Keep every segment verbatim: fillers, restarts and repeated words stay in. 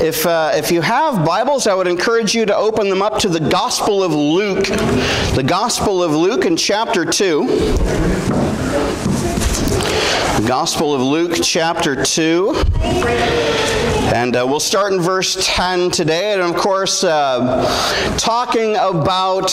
If, uh, if you have Bibles, I would encourage you to open them up to the Gospel of Luke, the Gospel of Luke in chapter two. The Gospel of Luke chapter two. And uh, we'll start in verse ten today, and of course, uh, talking about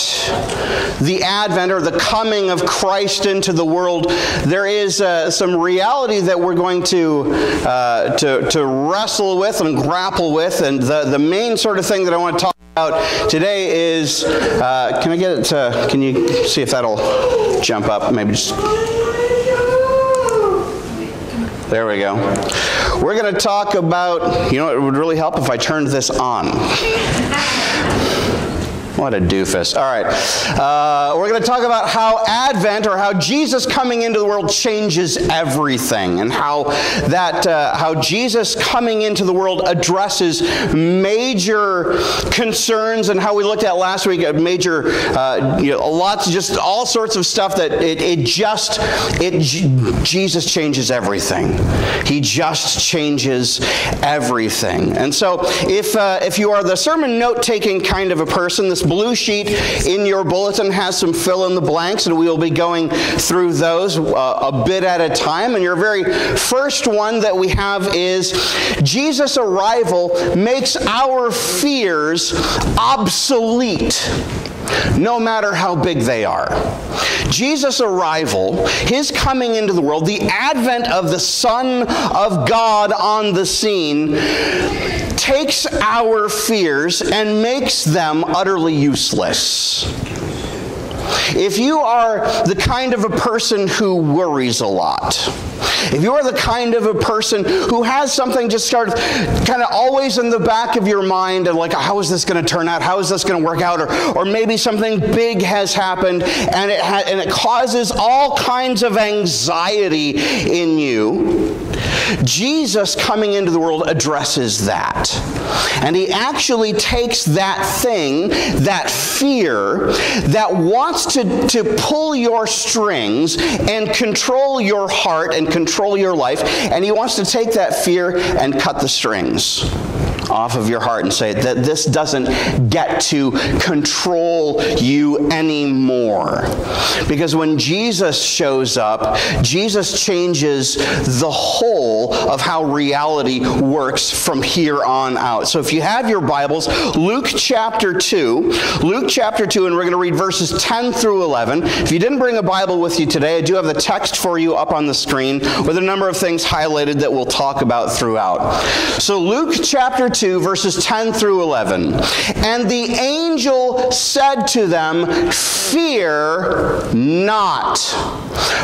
the advent or the coming of Christ into the world. There is uh, some reality that we're going to, uh, to to wrestle with and grapple with, and the the main sort of thing that I want to talk about today is. Uh, can I get it? To, can you see if that'll jump up? Maybe just. There we go. We're going to talk about, you know, it would really help if I turned this on. What a doofus. All right. Uh, we're going to talk about how Advent, or how Jesus coming into the world, changes everything, and how that uh, how Jesus coming into the world addresses major concerns, and how we looked at last week, a major, uh, you know, lots, just all sorts of stuff that it, it just, it Jesus changes everything. He just changes everything. And so if, uh, if you are the sermon note-taking kind of a person, this blue sheet in your bulletin has some fill-in-the-blanks, and we will be going through those uh, a bit at a time. And your very first one that we have is, Jesus' arrival makes our fears obsolete, no matter how big they are. Jesus' arrival, his coming into the world, the advent of the Son of God on the scene, takes our fears and makes them utterly useless. If you are the kind of a person who worries a lot, if you are the kind of a person who has something just sort of kind of always in the back of your mind, and like, how is this going to turn out? How is this going to work out? Or, or maybe something big has happened, and it, ha and it causes all kinds of anxiety in you. Jesus coming into the world addresses that. And he actually takes that thing, that fear, that wants to, to pull your strings and control your heart and control your life, and he wants to take that fear and cut the strings off of your heart and say that this doesn't get to control you anymore. Because when Jesus shows up, Jesus changes the whole of how reality works from here on out. So if you have your Bibles, Luke chapter two, Luke chapter two, and we're going to read verses ten through eleven. If you didn't bring a Bible with you today, I do have the text for you up on the screen with a number of things highlighted that we'll talk about throughout. So Luke chapter two, verses ten through eleven. And the angel said to them, fear not,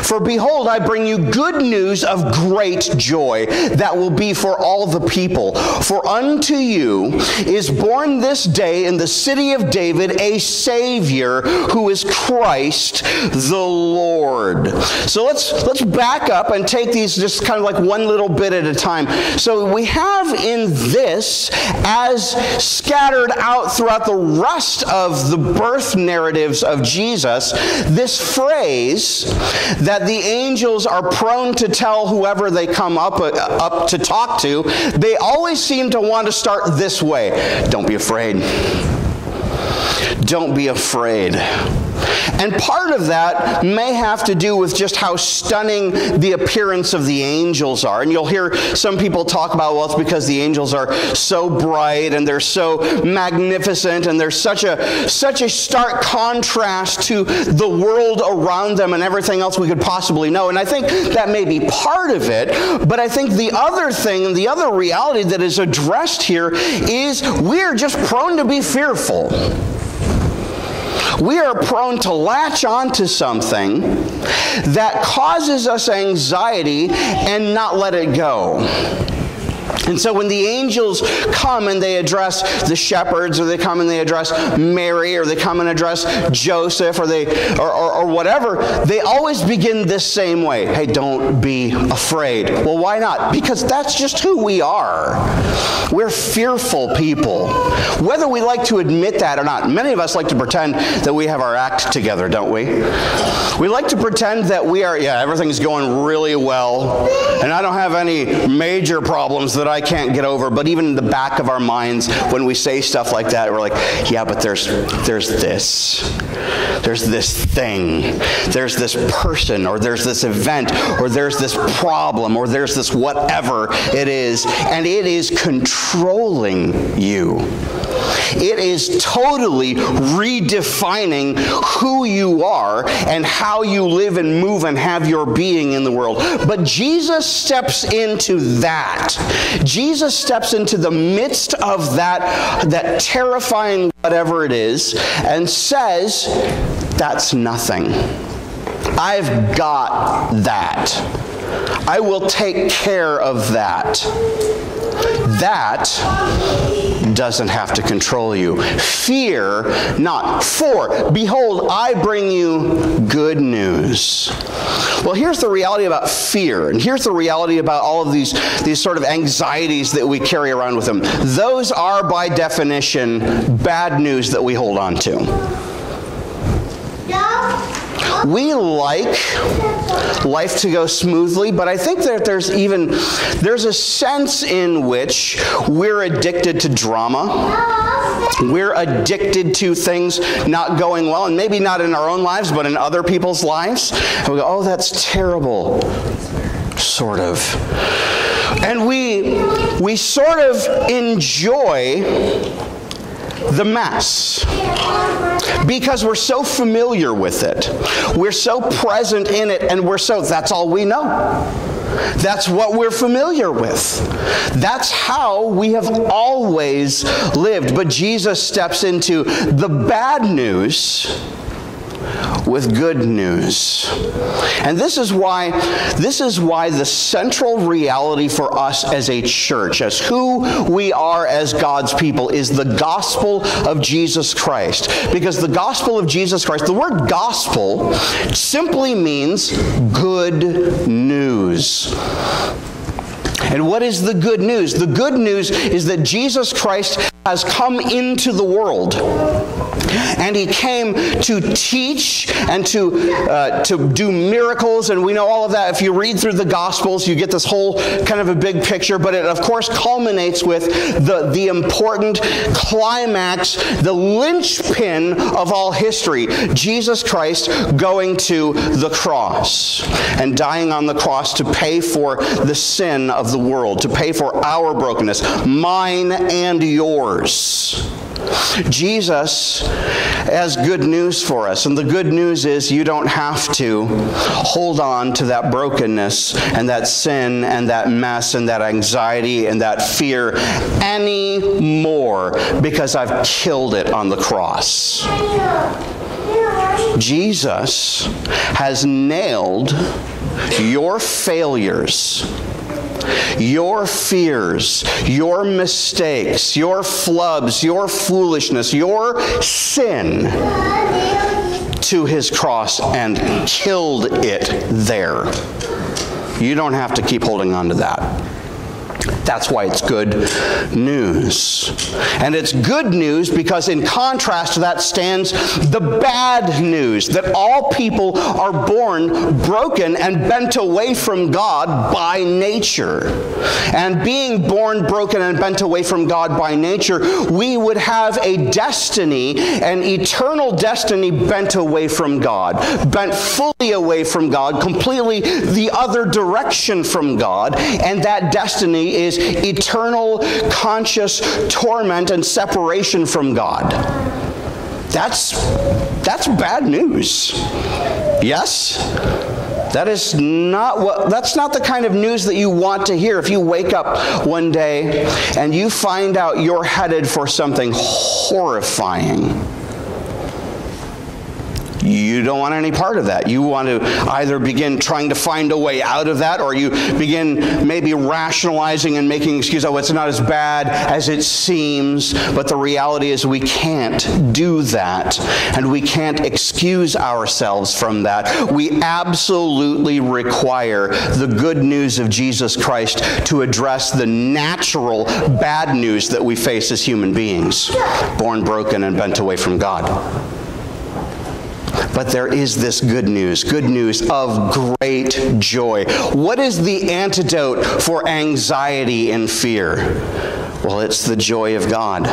for behold, I bring you good news of great joy that will be for all the people. For unto you is born this day in the city of David a Savior, who is Christ the Lord. So let's, let's back up and take these just kind of like one little bit at a time. So we have in this, as scattered out throughout the rest of the birth narratives of Jesus, this phrase that the angels are prone to tell whoever they come up, up to talk to, they always seem to want to start this way. Don't be afraid. Don't be afraid. And part of that may have to do with just how stunning the appearance of the angels are. And you'll hear some people talk about, well, it's because the angels are so bright and they're so magnificent, and there's such a, such a stark contrast to the world around them and everything else we could possibly know. And I think that may be part of it, but I think the other thing, the other reality that is addressed here is we're just prone to be fearful. We are prone to latch onto something that causes us anxiety and not let it go. And so when the angels come and they address the shepherds, or they come and they address Mary, or they come and address Joseph, or they or, or, or whatever, they always begin this same way. Hey, don't be afraid. Well, why not? Because that's just who we are. We're fearful people, whether we like to admit that or not. Many of us like to pretend that we have our act together, don't we? We like to pretend that we are, yeah, everything's going really well, and I don't have any major problems that I I can't get over, but even in the back of our minds, when we say stuff like that, we're like, yeah, but there's, there's this. There's this thing. There's this person, or there's this event, or there's this problem, or there's this whatever it is, and it is controlling you. It is totally redefining who you are and how you live and move and have your being in the world. But Jesus steps into that. Jesus steps into the midst of that, that terrifying whatever it is, and says, that's nothing. I've got that. I will take care of that. That doesn't have to control you. Fear not, for behold, I bring you good news. Well, here's the reality about fear, and here's the reality about all of these, these sort of anxieties that we carry around with them. Those are, by definition, bad news that we hold on to. We like life to go smoothly, but I think that there's even, there's a sense in which we're addicted to drama. We're addicted to things not going well, and maybe not in our own lives, but in other people's lives. And we go, oh, that's terrible, sort of. And we, we sort of enjoy the mess, because we're so familiar with it, we're so present in it, and we're so, that's all we know. That's what we're familiar with. That's how we have always lived. But Jesus steps into the bad news with good news. And this is why, this is why the central reality for us as a church, as who we are as God's people, is the gospel of Jesus Christ. Because the gospel of Jesus Christ, the word gospel simply means good news. And what is the good news? The good news is that Jesus Christ has come into the world. And he came to teach and to, uh, to do miracles, and we know all of that. If you read through the Gospels, you get this whole kind of a big picture, but it, of course, culminates with the, the important climax, the linchpin of all history, Jesus Christ going to the cross and dying on the cross to pay for the sin of the world, to pay for our brokenness, mine and yours. Jesus has good news for us, and the good news is you don't have to hold on to that brokenness and that sin and that mess and that anxiety and that fear anymore, because I've killed it on the cross. Jesus has nailed your failures, your fears, your mistakes, your flubs, your foolishness, your sin to his cross and killed it there. You don't have to keep holding on to that. That's why it's good news. And it's good news because in contrast to that stands the bad news, that all people are born broken and bent away from God by nature. And being born broken and bent away from God by nature, we would have a destiny, an eternal destiny bent away from God, bent fully away from God, completely the other direction from God, and that destiny is eternal conscious torment and separation from God. That's, that's bad news. Yes? That is not what, that's not the kind of news that you want to hear. If you wake up one day and you find out you're headed for something horrifying, you don't want any part of that. You want to either begin trying to find a way out of that, or you begin maybe rationalizing and making excuses. Oh, it's not as bad as it seems. But the reality is we can't do that, and we can't excuse ourselves from that. We absolutely require the good news of Jesus Christ to address the natural bad news that we face as human beings, born broken and bent away from God. But there is this good news, good news of great joy. What is the antidote for anxiety and fear? Well, it's the joy of God.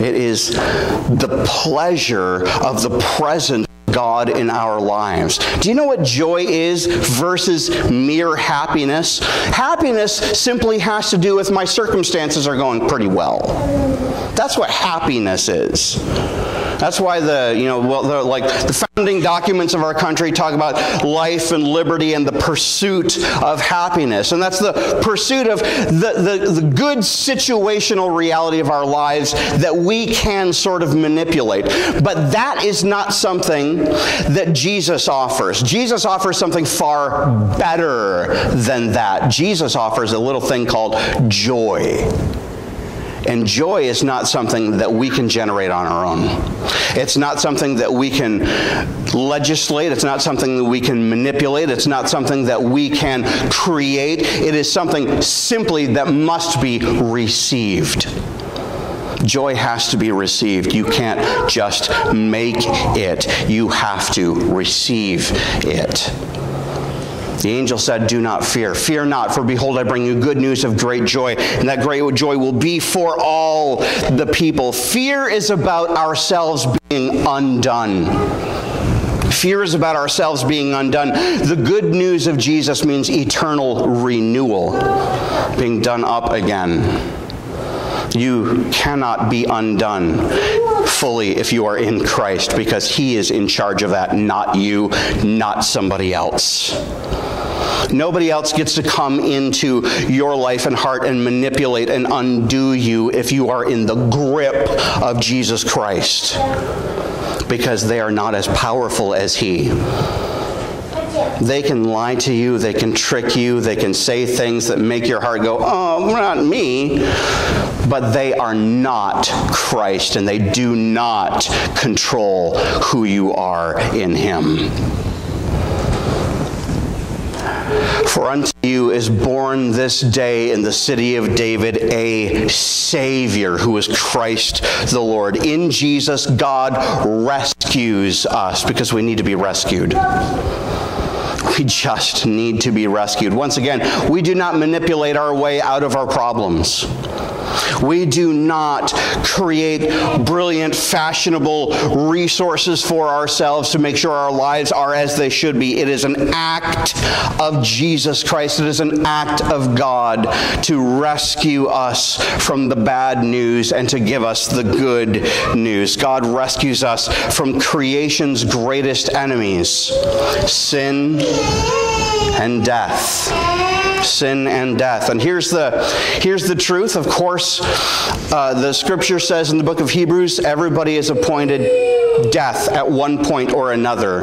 It is the pleasure of the presence of God in our lives. Do you know what joy is versus mere happiness? Happiness simply has to do with my circumstances are going pretty well. That's what happiness is. That's why the, you know, well, the, like the founding documents of our country talk about life and liberty and the pursuit of happiness. And that's the pursuit of the, the, the good situational reality of our lives that we can sort of manipulate. But that is not something that Jesus offers. Jesus offers something far better than that. Jesus offers a little thing called joy. And joy is not something that we can generate on our own. It's not something that we can legislate. It's not something that we can manipulate. It's not something that we can create. It is something simply that must be received. Joy has to be received. You can't just make it. You have to receive it. The angel said, do not fear. Fear not, for behold, I bring you good news of great joy, and that great joy will be for all the people. Fear is about ourselves being undone. Fear is about ourselves being undone. The good news of Jesus means eternal renewal, being done up again. You cannot be undone fully if you are in Christ, because He is in charge of that, not you, not somebody else. Nobody else gets to come into your life and heart and manipulate and undo you if you are in the grip of Jesus Christ, because they are not as powerful as He. They can lie to you, they can trick you, they can say things that make your heart go, oh, not me. But they are not Christ, and they do not control who you are in Him. For unto you is born this day in the city of David a Savior, who is Christ the Lord. In Jesus, God rescues us, because we need to be rescued. We just need to be rescued. Once again, we do not manipulate our way out of our problems. We do not create brilliant, fashionable resources for ourselves to make sure our lives are as they should be. It is an act of Jesus Christ. It is an act of God to rescue us from the bad news and to give us the good news. God rescues us from creation's greatest enemies, sin and death. Sin and death. And here's the, here's the truth. Of course, uh, the scripture says in the book of Hebrews, everybody is appointed death at one point or another.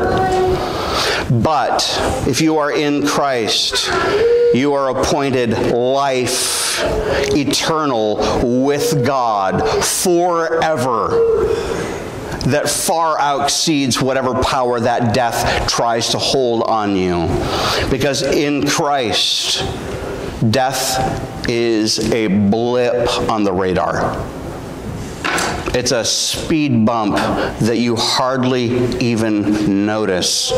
But if you are in Christ, you are appointed life eternal with God forever, that far outexceeds whatever power that death tries to hold on you. Because in Christ, death is a blip on the radar. It's a speed bump that you hardly even notice.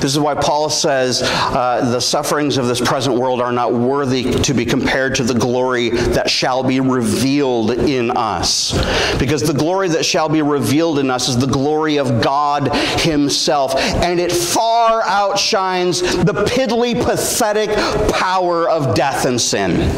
This is why Paul says uh, the sufferings of this present world are not worthy to be compared to the glory that shall be revealed in us. Because the glory that shall be revealed in us is the glory of God Himself. And it far outshines the piddly, pathetic power of death and sin.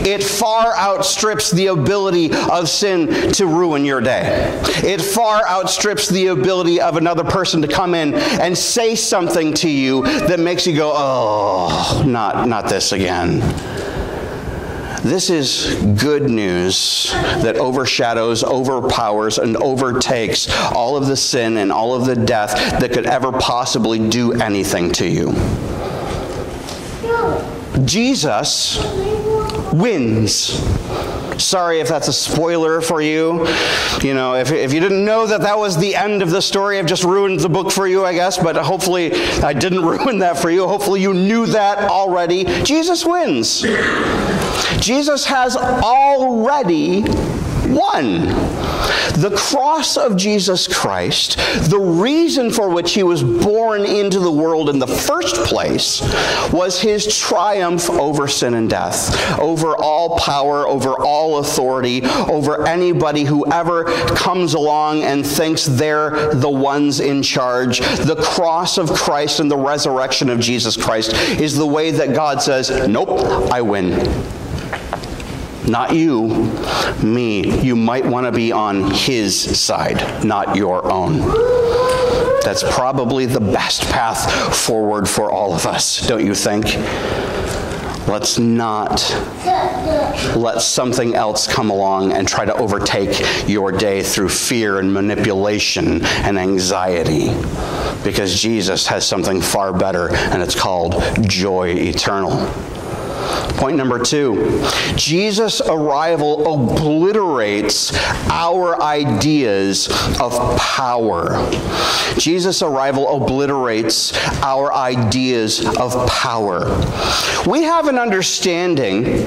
It far outstrips the ability of sin to ruin your day. It far outstrips the ability of another person to come in and say something to you that makes you go, oh, not, not this again. This is good news that overshadows, overpowers, and overtakes all of the sin and all of the death that could ever possibly do anything to you. Jesus wins. Sorry if that's a spoiler for you. You know, if, if you didn't know that that was the end of the story, I've just ruined the book for you, I guess, but hopefully I didn't ruin that for you. Hopefully you knew that already. Jesus wins. Jesus has already one. The cross of Jesus Christ, the reason for which he was born into the world in the first place, was his triumph over sin and death, over all power, over all authority, over anybody who ever comes along and thinks they're the ones in charge. The cross of Christ and the resurrection of Jesus Christ is the way that God says, nope, I win. Not you, me. You might want to be on his side, not your own. That's probably the best path forward for all of us, don't you think? Let's not let something else come along and try to overtake your day through fear and manipulation and anxiety, because Jesus has something far better, and it's called joy eternal. Point number two, Jesus' arrival obliterates our ideas of power. Jesus' arrival obliterates our ideas of power. We have an understanding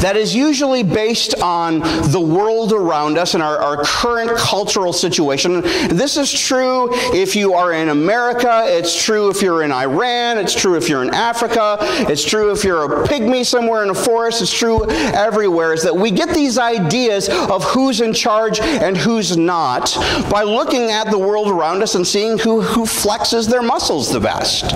that is usually based on the world around us and our, our current cultural situation. This is true if you are in America, it's true if you're in Iran, it's true if you're in Africa, it's true if you're a pygmy somewhere in a forest, it's true everywhere, is that we get these ideas of who's in charge and who's not by looking at the world around us and seeing who, who flexes their muscles the best,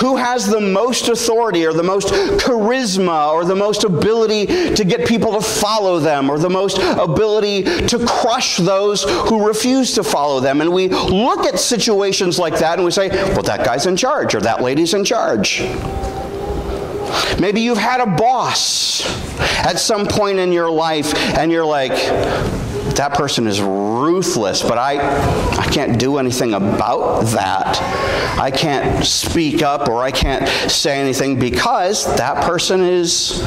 who has the most authority or the most charisma or the most ability to get people to follow them, or the most ability to crush those who refuse to follow them. And we look at situations like that and we say, well, that guy's in charge, or that lady's in charge. Maybe you've had a boss at some point in your life and you're like, that person is ruthless, but I, I can't do anything about that. I can't speak up or I can't say anything because that person is...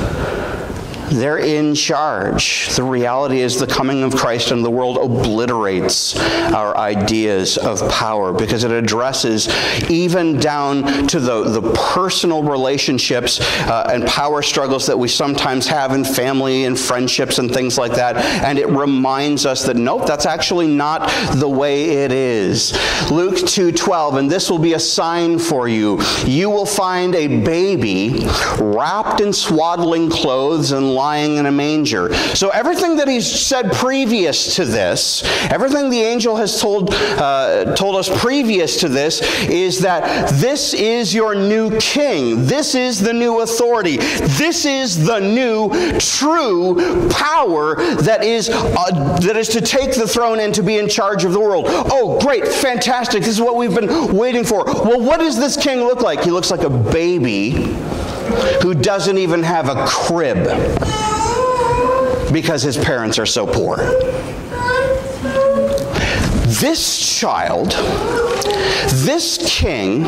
they're in charge. The reality is the coming of Christ into the world obliterates our ideas of power because it addresses even down to the, the personal relationships uh, and power struggles that we sometimes have in family and friendships and things like that. And it reminds us that, nope, that's actually not the way it is. Luke two twelve, and this will be a sign for you. You will find a baby wrapped in swaddling clothes and lying in a manger. So everything that he's said previous to this, everything the angel has told uh, told us previous to this, is that this is your new king. This is the new authority. This is the new true power that is uh, that is to take the throne and to be in charge of the world. Oh, great, fantastic. This is what we've been waiting for. Well, what does this king look like? He looks like a baby who doesn't even have a crib because his parents are so poor. This child, this king,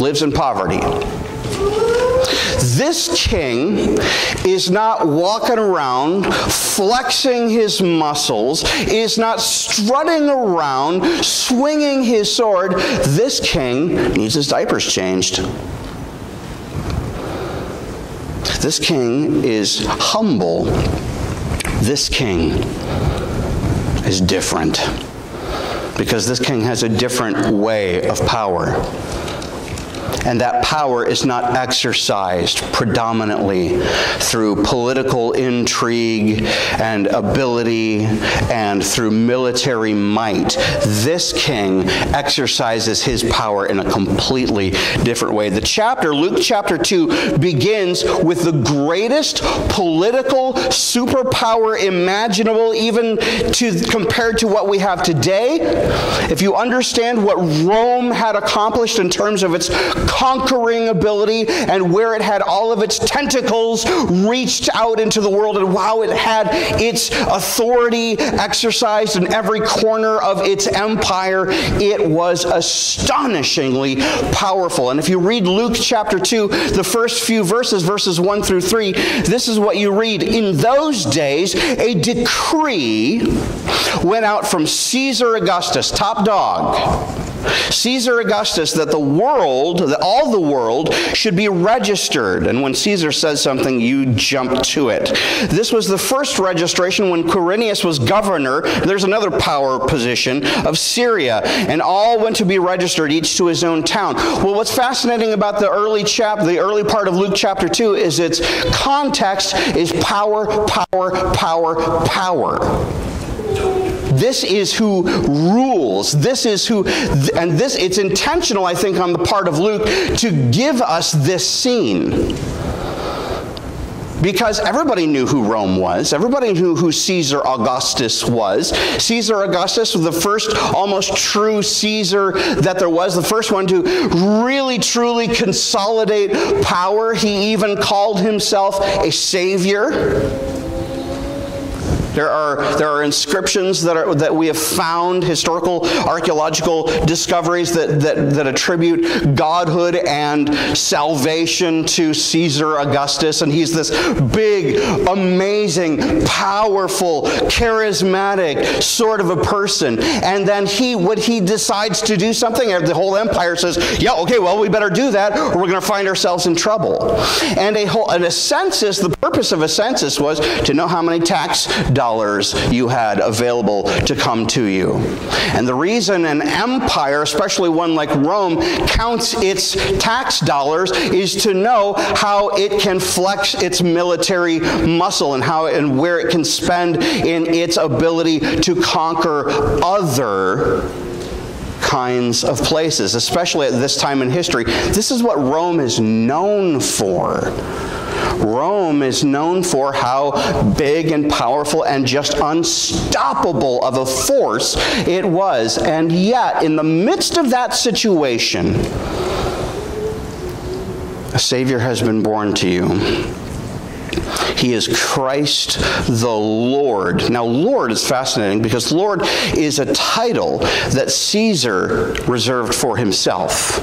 lives in poverty. This king is not walking around flexing his muscles, is not strutting around swinging his sword. This king needs his diapers changed. This king is humble. This king is different because this king has a different way of power. And that power is not exercised predominantly through political intrigue and ability and through military might. This king exercises his power in a completely different way. The chapter, Luke chapter two, begins with the greatest political superpower imaginable, even to, compared to what we have today. If you understand what Rome had accomplished in terms of its conquering ability and where it had all of its tentacles reached out into the world and how it had its authority exercised in every corner of its empire, it was astonishingly powerful. And if you read Luke chapter two, the first few verses, verses one through three, this is what you read. In those days, a decree went out from Caesar Augustus, top dog, Caesar Augustus, that the world, that all the world, should be registered. And when Caesar says something, you jump to it. This was the first registration when Quirinius was governor. There's another power position of Syria. And all went to be registered, each to his own town. Well, what's fascinating about the early chap, the early part of Luke chapter two is its context is power, power, power, power. This is who rules. This is who, and this, it's intentional, I think, on the part of Luke to give us this scene. Because everybody knew who Rome was. Everybody knew who Caesar Augustus was. Caesar Augustus was the first almost true Caesar that there was, the first one to really, truly consolidate power. He even called himself a savior. There are, there are inscriptions that, are, that we have found, historical, archaeological discoveries that, that, that attribute godhood and salvation to Caesar Augustus. And he's this big, amazing, powerful, charismatic sort of a person. And then he, when he decides to do something, the whole empire says, yeah, okay, well, we better do that or we're going to find ourselves in trouble. And a, whole, and a census, the purpose of a census was to know how many tax dollars dollars you had available to come to you. And the reason an empire, especially one like Rome, counts its tax dollars is to know how it can flex its military muscle and how and where it can spend in its ability to conquer other kinds of places, especially at this time in history. This is what Rome is known for. Rome is known for how big and powerful and just unstoppable of a force it was. And yet, in the midst of that situation, a Savior has been born to you. He is Christ the Lord. Now, Lord is fascinating because Lord is a title that Caesar reserved for himself.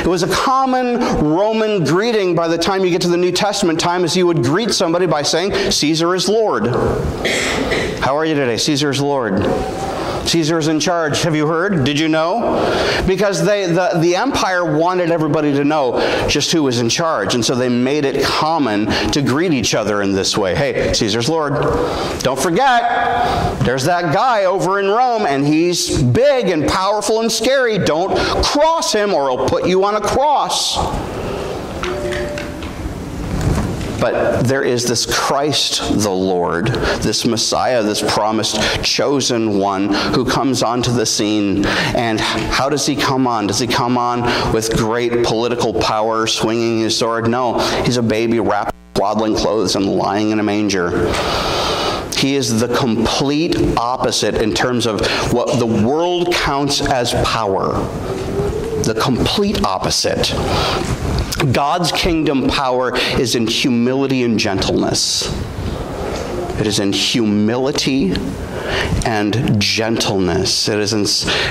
It was a common Roman greeting by the time you get to the New Testament time is you would greet somebody by saying, Caesar is Lord. How are you today? Caesar is Lord. Caesar is in charge. Have you heard? Did you know? Because they, the, the empire wanted everybody to know just who was in charge. And so they made it common to greet each other in this way. Hey, Caesar's Lord. Don't forget, there's that guy over in Rome, and he's big and powerful and scary. Don't cross him or he'll put you on a cross. But there is this Christ the Lord, this Messiah, this promised chosen one who comes onto the scene. And how does he come on? Does he come on with great political power, swinging his sword? No, he's a baby wrapped in swaddling clothes and lying in a manger. He is the complete opposite in terms of what the world counts as power. The complete opposite. God's kingdom power is in humility and gentleness. It is in humility and gentleness. It is in,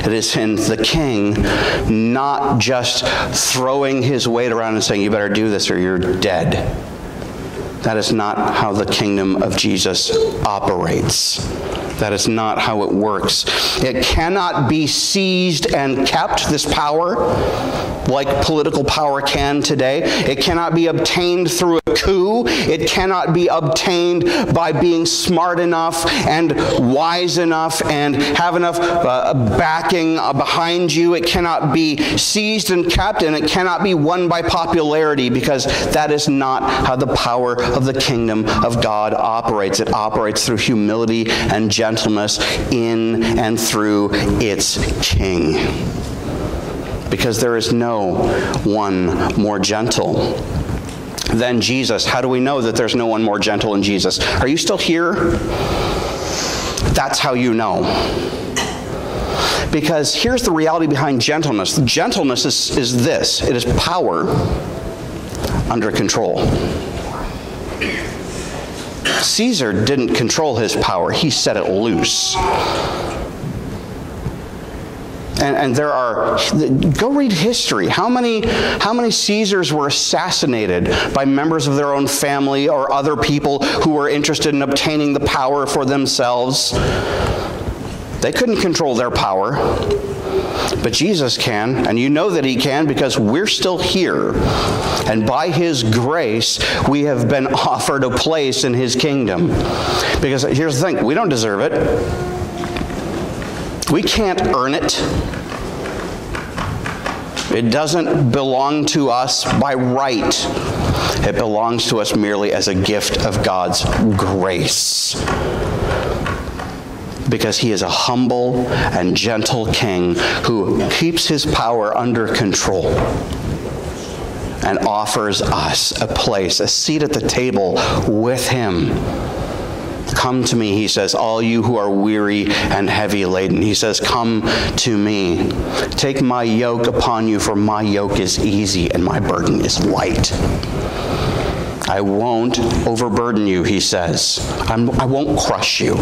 it is in the king not just throwing his weight around and saying, you better do this or you're dead. That is not how the kingdom of Jesus operates. That is not how it works. It cannot be seized and kept, this power, like political power can today. It cannot be obtained through a coup. It cannot be obtained by being smart enough and wise enough and have enough uh, backing uh, behind you. It cannot be seized and kept, and it cannot be won by popularity, because that is not how the power of the kingdom of God operates. It operates through humility and gentleness. Gentleness in and through its king. Because there is no one more gentle than Jesus. How do we know that there's no one more gentle than Jesus? Are you still here? That's how you know. Because here's the reality behind gentleness. Gentleness is, is this. It is power under control. Caesar didn't control his power. He set it loose. And, and there are, go read history. How many, how many Caesars were assassinated by members of their own family or other people who were interested in obtaining the power for themselves? They couldn't control their power. But Jesus can, and you know that he can because we're still here. And by his grace, we have been offered a place in his kingdom. Because here's the thing, we don't deserve it. We can't earn it. It doesn't belong to us by right. It belongs to us merely as a gift of God's grace. Because he is a humble and gentle king who keeps his power under control and offers us a place, a seat at the table with him. Come to me, he says, all you who are weary and heavy laden. He says, come to me. Take my yoke upon you, for my yoke is easy and my burden is light. I won't overburden you, he says. I'm, I won't crush you.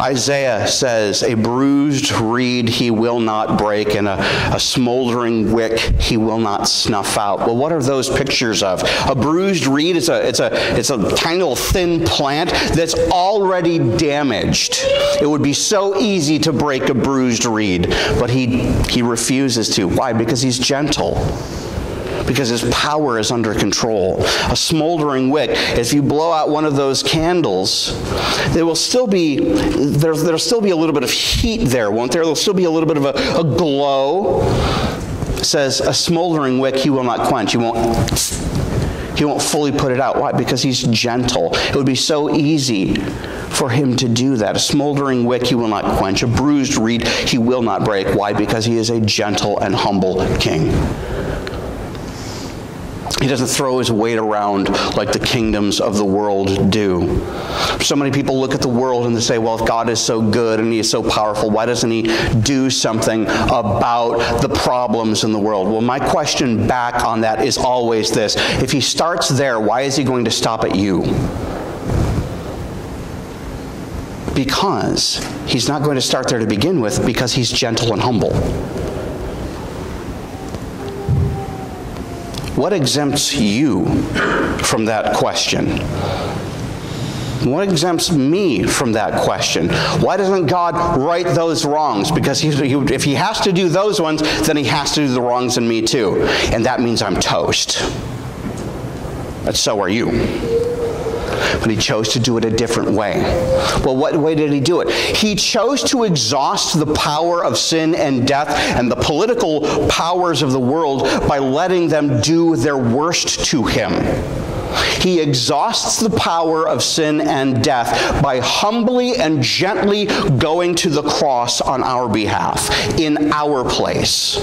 Isaiah says, a bruised reed he will not break, and a, a smoldering wick he will not snuff out. Well, what are those pictures of? A bruised reed is a, it's a, it's a tiny little thin plant that's already damaged. It would be so easy to break a bruised reed, but he, he refuses to. Why? Because he's gentle. Because his power is under control. A smoldering wick, if you blow out one of those candles, there will still be, there, there'll still be a little bit of heat there, won't there? There'll still be a little bit of a, a glow. It says, a smoldering wick he will not quench. He won't, he won't fully put it out. Why? Because he's gentle. It would be so easy for him to do that. A smoldering wick he will not quench. A bruised reed he will not break. Why? Because he is a gentle and humble king. He doesn't throw his weight around like the kingdoms of the world do. So many people look at the world and they say, well, if God is so good and he is so powerful, why doesn't he do something about the problems in the world? Well, my question back on that is always this. If he starts there, why is he going to stop at you? Because he's not going to start there to begin with, because he's gentle and humble. What exempts you from that question? What exempts me from that question? Why doesn't God right those wrongs? Because he, he, if he has to do those ones, then he has to do the wrongs in me too. And that means I'm toast. But so are you. But he chose to do it a different way. Well, what way did he do it? He chose to exhaust the power of sin and death and the political powers of the world by letting them do their worst to him. He exhausts the power of sin and death by humbly and gently going to the cross on our behalf, in our place.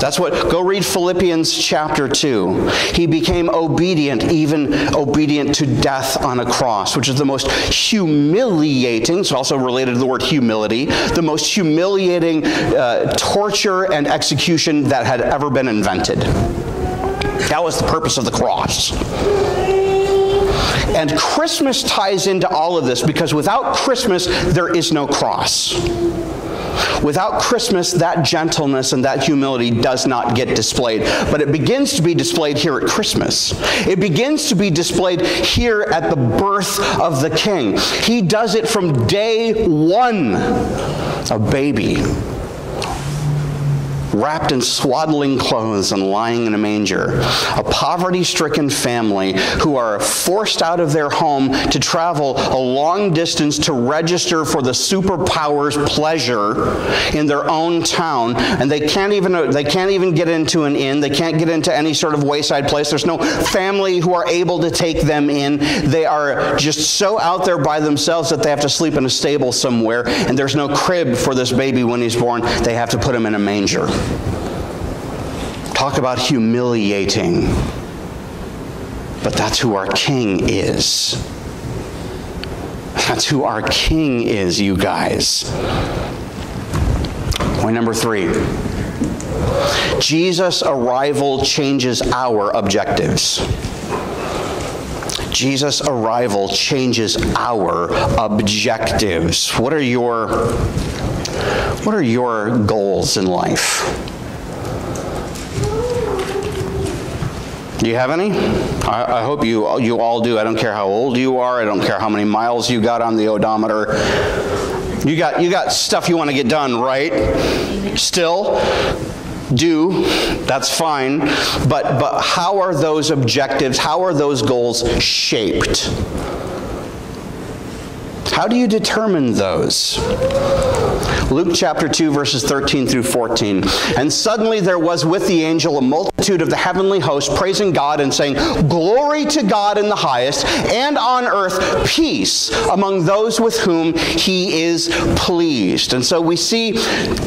That's what, go read Philippians chapter two. He became obedient, even obedient to death on a cross, which is the most humiliating, it's also related to the word humility, the most humiliating uh, torture and execution that had ever been invented. That was the purpose of the cross. And Christmas ties into all of this, because without Christmas, there is no cross. Without Christmas, that gentleness and that humility does not get displayed. But it begins to be displayed here at Christmas. It begins to be displayed here at the birth of the King. He does it from day one, a baby, wrapped in swaddling clothes and lying in a manger, a poverty-stricken family who are forced out of their home to travel a long distance to register for the superpower's pleasure in their own town, and they can't even they can't even get into an inn. They can't get into any sort of wayside place. There's no family who are able to take them in. They are just so out there by themselves that they have to sleep in a stable somewhere, and there's no crib for this baby when he's born. They have to put him in a manger. Talk about humiliating. But that's who our King is. That's who our King is, you guys. Point number three. Jesus' arrival changes our objectives. Jesus' arrival changes our objectives. What are your What are your goals in life? Do you have any? I, I hope you, you all do. I don't care how old you are. I don't care how many miles you got on the odometer. You got, you got stuff you want to get done, right? Still do, that's fine. But, but how are those objectives, how are those goals shaped? How do you determine those? Luke chapter two, verses thirteen through fourteen. And suddenly there was with the angel a multitude of the heavenly host, praising God and saying, "Glory to God in the highest, and on earth peace among those with whom he is pleased." And so we see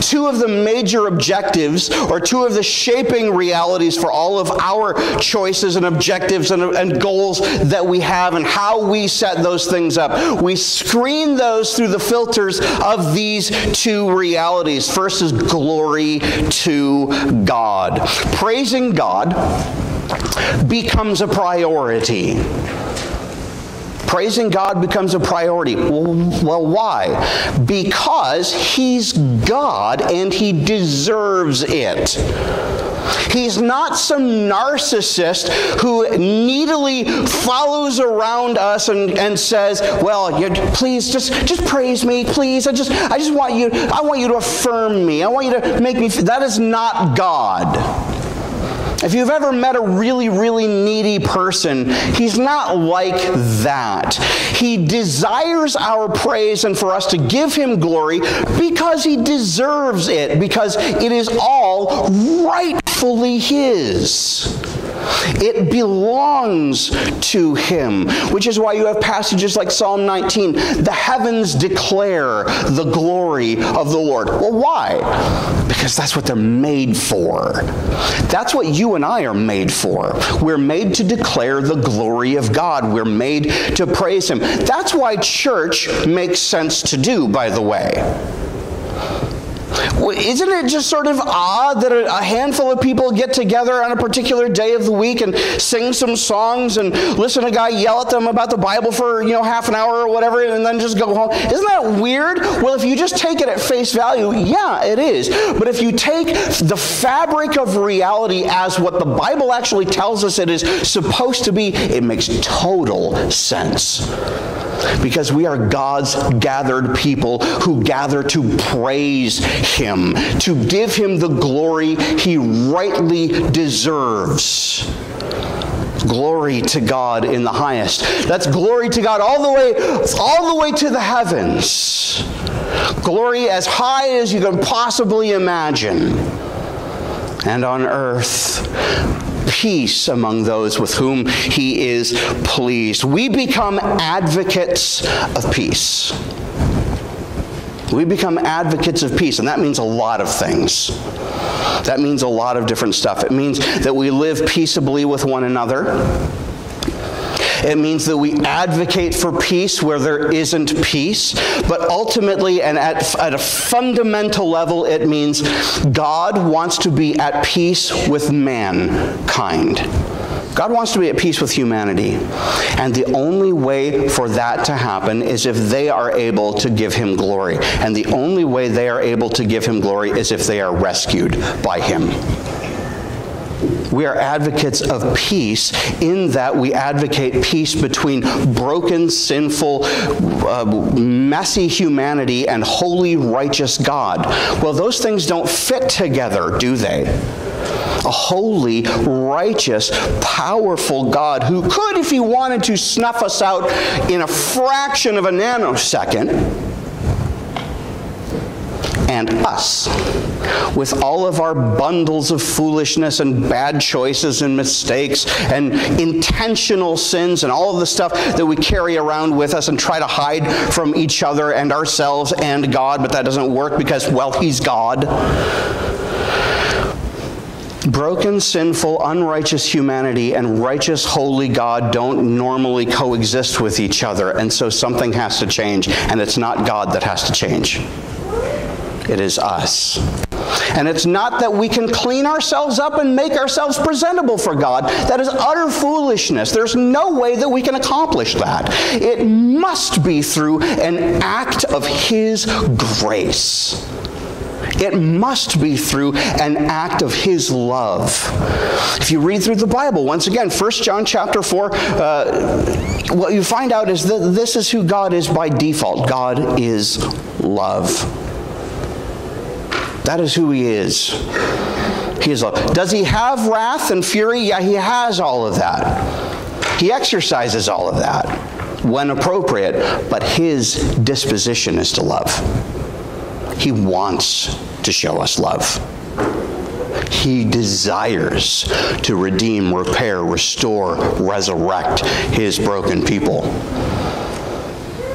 two of the major objectives, or two of the shaping realities for all of our choices and objectives and, and goals that we have, and how we set those things up. We screen those through the filters of these two realities. First is glory to God. Praising God becomes a priority. Praising God becomes a priority. Well, why? Because he's God and he deserves it. He's not some narcissist who needily follows around us and, and says, "Well, you, please just just praise me, please. I just I just want you. I want you to affirm me. I want you to make me." That is not God. If you've ever met a really, really needy person, he's not like that. He desires our praise and for us to give him glory because he deserves it, because it is all rightfully his. It belongs to him, which is why you have passages like Psalm nineteen, "The heavens declare the glory of the Lord." Well, why? Because that's what they're made for. That's what you and I are made for. We're made to declare the glory of God. We're made to praise him. That's why church makes sense to do, by the way. Isn't it just sort of odd that a handful of people get together on a particular day of the week and sing some songs and listen to a guy yell at them about the Bible for, you know, half an hour or whatever, and then just go home? Isn't that weird? Well, if you just take it at face value, yeah, it is. But if you take the fabric of reality as what the Bible actually tells us it is supposed to be, it makes total sense. Because we are God's gathered people who gather to praise him, to give him the glory he rightly deserves. Glory to God in the highest. That's glory to God all the way, all the way to the heavens. Glory as high as you can possibly imagine. And on earth, peace among those with whom he is pleased. We become advocates of peace. We become advocates of peace, and that means a lot of things. That means a lot of different stuff. It means that we live peaceably with one another. It means that we advocate for peace where there isn't peace. But ultimately, and at, at a fundamental level, it means God wants to be at peace with mankind. God wants to be at peace with humanity. And the only way for that to happen is if they are able to give him glory. And the only way they are able to give him glory is if they are rescued by him. We are advocates of peace in that we advocate peace between broken, sinful, uh, messy humanity and holy, righteous God. Well, those things don't fit together, do they? A holy, righteous, powerful God who could, if he wanted to, snuff us out in a fraction of a nanosecond, and us, with all of our bundles of foolishness and bad choices and mistakes and intentional sins and all of the stuff that we carry around with us and try to hide from each other and ourselves and God, but that doesn't work because, well, he's God. Broken, sinful, unrighteous humanity and righteous, holy God don't normally coexist with each other, and so something has to change, and it's not God that has to change. It is us. And it's not that we can clean ourselves up and make ourselves presentable for God. That is utter foolishness. There's no way that we can accomplish that. It must be through an act of his grace. It must be through an act of his love. If you read through the Bible, once again, First John chapter four, uh, what you find out is that this is who God is by default. God is love. That is who he is. He is love. Does he have wrath and fury? Yeah, he has all of that. He exercises all of that when appropriate, but his disposition is to love. He wants to show us love. He desires to redeem, repair, restore, resurrect his broken people.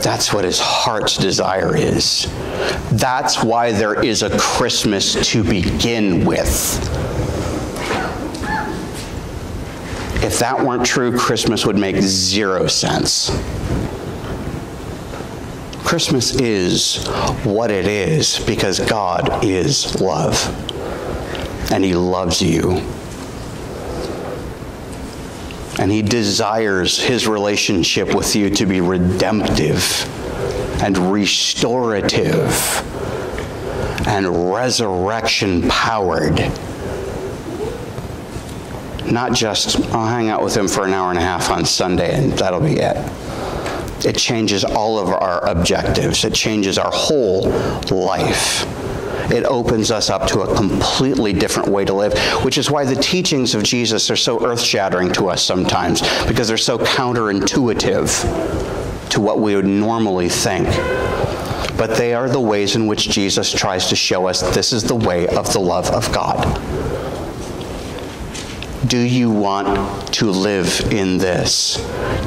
That's what his heart's desire is. That's why there is a Christmas to begin with. If that weren't true, Christmas would make zero sense. Christmas is what it is because God is love. And he loves you. And he desires his relationship with you to be redemptive and restorative and resurrection powered. Not just, I'll hang out with him for an hour and a half on Sunday and that'll be it. It changes all of our objectives. It changes our whole life. It opens us up to a completely different way to live, which is why the teachings of Jesus are so earth-shattering to us sometimes, because they're so counterintuitive to what we would normally think. But they are the ways in which Jesus tries to show us this is the way of the love of God. Do you want to live in this?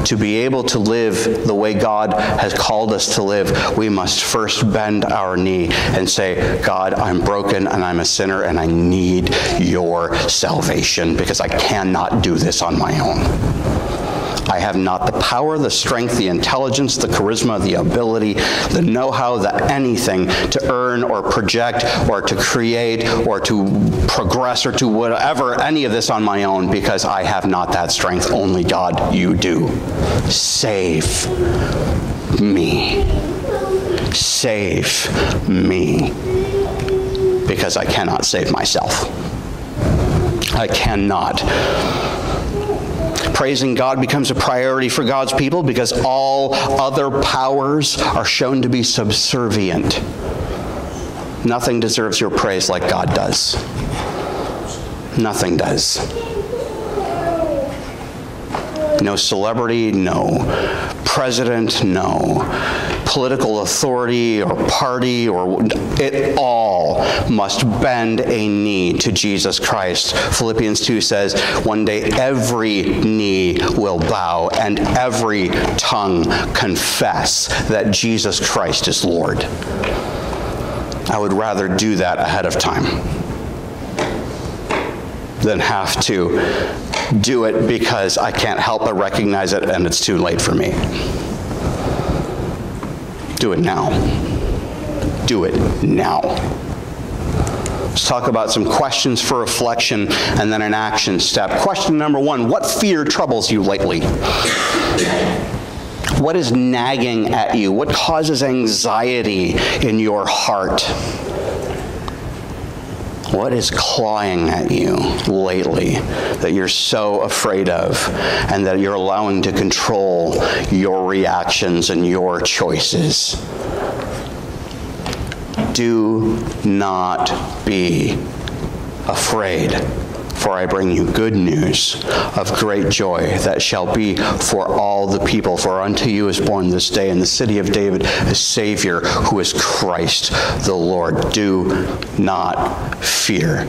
To be able to live the way God has called us to live, we must first bend our knee and say, God, I'm broken and I'm a sinner and I need your salvation because I cannot do this on my own. I have not the power, the strength, the intelligence, the charisma, the ability, the know-how, the anything to earn or project or to create or to progress or to whatever, any of this on my own because I have not that strength. Only God, you do. Save me. Save me. Because I cannot save myself. I cannot. Praising God becomes a priority for God's people because all other powers are shown to be subservient. Nothing deserves your praise like God does. Nothing does. No celebrity, no president, no political authority or party, or it all must bend a knee to Jesus Christ. Philippians two says, one day every knee will bow and every tongue confess that Jesus Christ is Lord. I would rather do that ahead of time than have to do it because I can't help but recognize it and it's too late for me. Do it now. Do it now. Let's talk about some questions for reflection and then an action step. Question number one, what fear troubles you lately? What is nagging at you? What causes anxiety in your heart? What is clawing at you lately that you're so afraid of and that you're allowing to control your reactions and your choices? Do not be afraid, for I bring you good news of great joy that shall be for all the people. For unto you is born this day in the city of David a Savior who is Christ the Lord. Do not fear.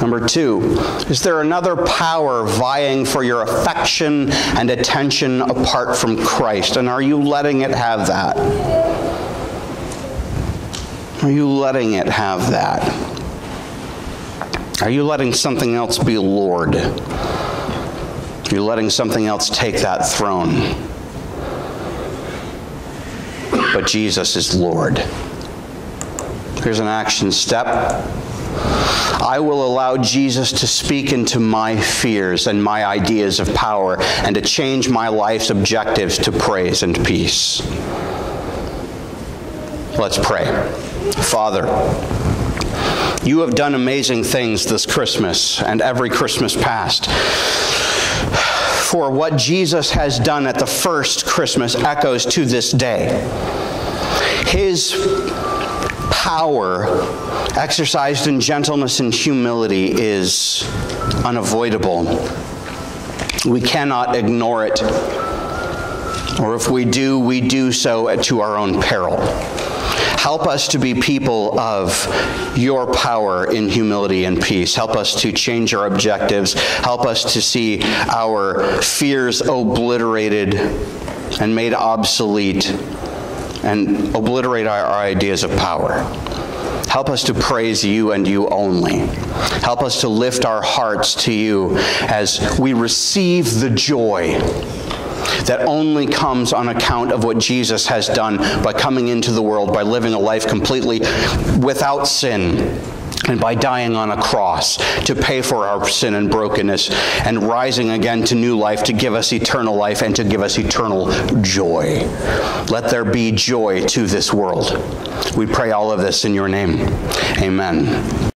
Number two, is there another power vying for your affection and attention apart from Christ? And are you letting it have that? Are you letting it have that? Are you letting something else be Lord? Are you letting something else take that throne? But Jesus is Lord. Here's an action step. I will allow Jesus to speak into my fears and my ideas of power and to change my life's objectives to praise and peace. Let's pray. Father, you have done amazing things this Christmas and every Christmas past. for what Jesus has done at the first Christmas echoes to this day. His power, exercised in gentleness and humility, is unavoidable. We cannot ignore it. Or if we do, we do so to our own peril. Help us to be people of your power in humility and peace. Help us to change our objectives. Help us to see our fears obliterated and made obsolete, and obliterate our, our ideas of power. Help us to praise you and you only. Help us to lift our hearts to you as we receive the joy that only comes on account of what Jesus has done by coming into the world, by living a life completely without sin, and by dying on a cross to pay for our sin and brokenness, and rising again to new life to give us eternal life and to give us eternal joy. Let there be joy to this world. We pray all of this in your name. Amen.